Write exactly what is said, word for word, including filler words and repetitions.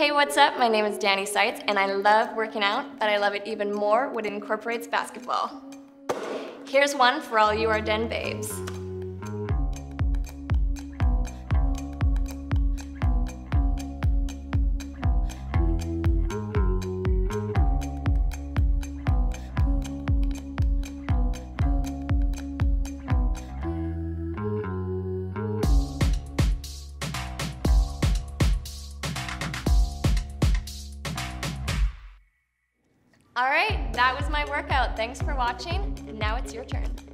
Hey, what's up? My name is Dani Seitz, and I love working out, but I love it even more when it incorporates basketball. Here's one for all you Ardenebabes. All right, that was my workout. Thanks for watching. Now it's your turn.